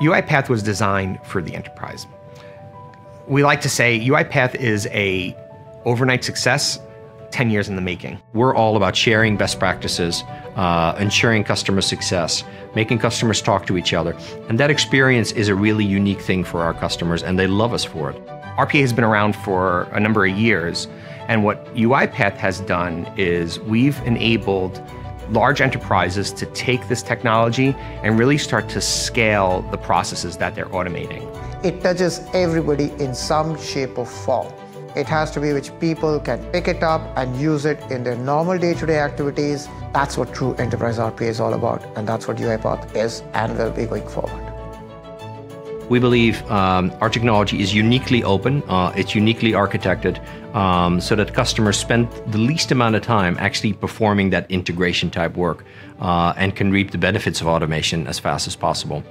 UiPath was designed for the enterprise. We like to say UiPath is an overnight success, 10 years in the making. We're all about sharing best practices, ensuring customer success, making customers talk to each other. And that experience is a really unique thing for our customers, and they love us for it. RPA has been around for a number of years, and what UiPath has done is we've enabled large enterprises to take this technology and really start to scale the processes that they're automating. It touches everybody in some shape or form. It has to be which people can pick it up and use it in their normal day-to-day activities. That's what true enterprise RPA is all about, and that's what UiPath is and will be going forward. We believe our technology is uniquely open, it's uniquely architected, so that customers spend the least amount of time actually performing that integration type work and can reap the benefits of automation as fast as possible.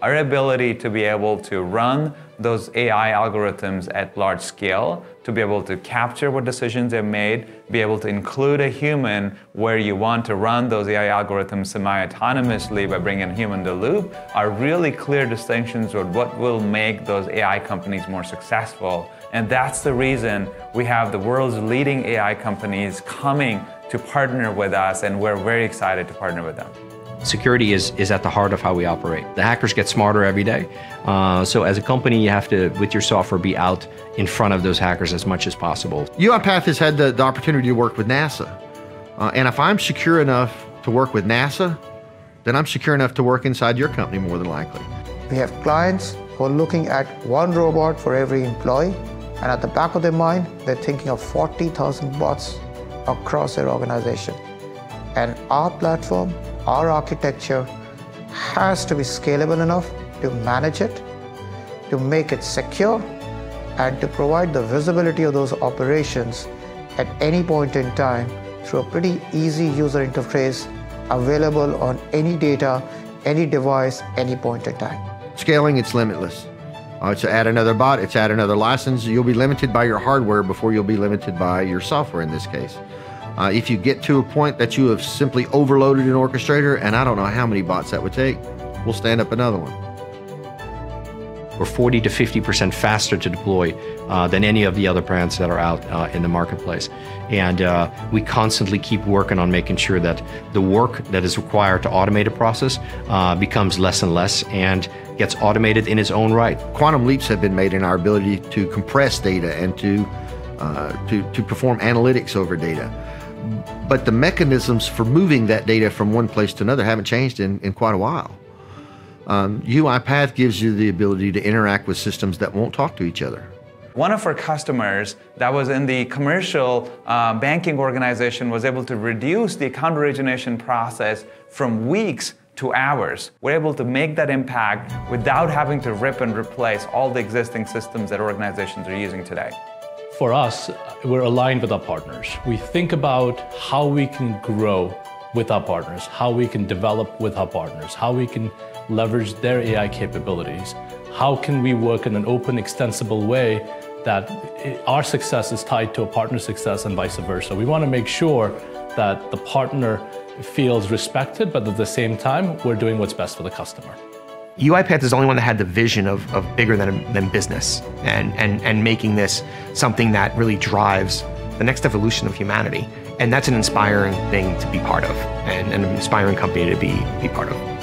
Our ability to be able to run those AI algorithms at large scale, to be able to capture what decisions they've made, be able to include a human where you want to run those AI algorithms semi-autonomously by bringing a human to loop, are really clear distinctions of what will make those AI companies more successful. And that's the reason we have the world's leading AI companies coming to partner with us, and we're very excited to partner with them. Security is at the heart of how we operate. The hackers get smarter every day. So as a company, you have to, with your software, be out in front of those hackers as much as possible. UiPath has had the opportunity to work with NASA. And if I'm secure enough to work with NASA, then I'm secure enough to work inside your company more than likely. We have clients who are looking at one robot for every employee. And at the back of their mind, they're thinking of 40,000 bots across their organization. And our platform, our architecture has to be scalable enough to manage it, to make it secure, and to provide the visibility of those operations at any point in time through a pretty easy user interface available on any data, any device, any point in time. Scaling, it's limitless. It's add another bot, it's add another license. You'll be limited by your hardware before you'll be limited by your software in this case. If you get to a point that you have simply overloaded an orchestrator, and I don't know how many bots that would take, we'll stand up another one. We're 40 to 50% faster to deploy than any of the other brands that are out in the marketplace. And we constantly keep working on making sure that the work that is required to automate a process becomes less and less and gets automated in its own right. Quantum leaps have been made in our ability to compress data and to perform analytics over data. But the mechanisms for moving that data from one place to another haven't changed in quite a while. UiPath gives you the ability to interact with systems that won't talk to each other. One of our customers that was in the commercial banking organization was able to reduce the account origination process from weeks to hours. We're able to make that impact without having to rip and replace all the existing systems that organizations are using today. For us, we're aligned with our partners. We think about how we can grow with our partners, how we can develop with our partners, how we can leverage their AI capabilities, how can we work in an open, extensible way that our success is tied to a partner's success and vice versa. We want to make sure that the partner feels respected, but at the same time, we're doing what's best for the customer. UiPath is the only one that had the vision of bigger than business and making this something that really drives the next evolution of humanity. And that's an inspiring thing to be part of and an inspiring company to be part of.